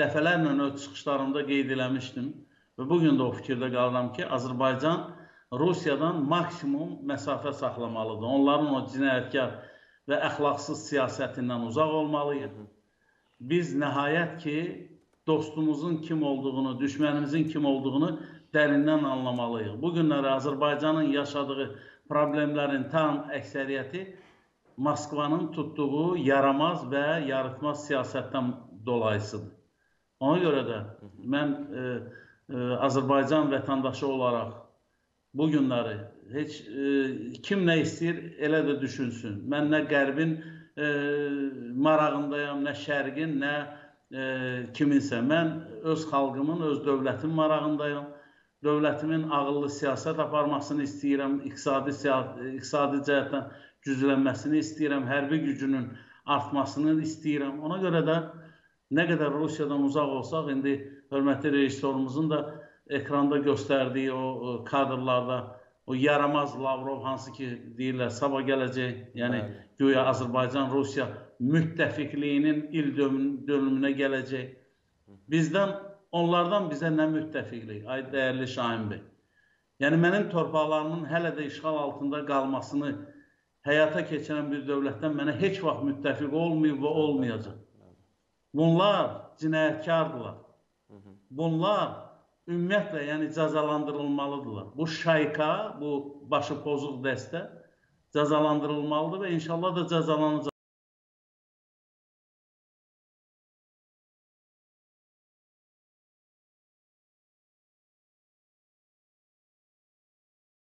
dəfələrlə öz çıxışlarımda qeyd eləmişdim və bugün də o fikirdə qalıram ki, Azərbaycan Rusiyadan maksimum məsafə saxlamalıdır. Onların o cinayətkar və əxlaqsız siyasətindən uzaq olmalıyıq. Biz nəhayət ki, dostumuzun kim olduğunu, düşmənimizin kim olduğunu dərindən anlamalıyıq. Bugünlərə Azərbaycanın yaşadığı problemlərin tam əksəriyyəti Moskvanın tutduğu yaramaz və yaratmaz siyasətdən dolayısıdır. Ona görə də mən Azərbaycan vətəndaşı olaraq bugünləri heç kim nə istəyir elə də düşünsün. Mən nə qərbin marağındayam, nə şərqin, nə kiminsə. Mən öz xalqımın, öz dövlətimin marağındayam. Dövlətimin ağıllı siyasət aparmasını istəyirəm, iqtisadi cəhətdən güclənməsini istəyirəm, hərbi gücünün artmasını istəyirəm. Ona görə də nə qədər Rusiyadan uzaq olsaq, indi hörmətli rejissorumuzun da ekranda göstərdiyi o kadrlarda o yaramaz Lavrov, hansı ki deyirlər sabah gələcək, yəni güya Azərbaycan-Rusiya müttəfiqliyinin il dönümünə gələcək. Onlardan bizə nə müttəfiqlik, ay dəyərli Şahin bəy. Yəni, mənim torpaqlarımın hələ də işğal altında qalmasını həyata keçirən bir dövlətdən mənə heç vaxt müttəfiq olmayıb və olmayacaq. Bunlar cinayətkardırlar. Bunlar ümumiyyətlə, yəni cəzalandırılmalıdırlar. Bu şayka, bu başı pozuq dəstə cəzalandırılmalıdır və inşallah da cəzalanacaq.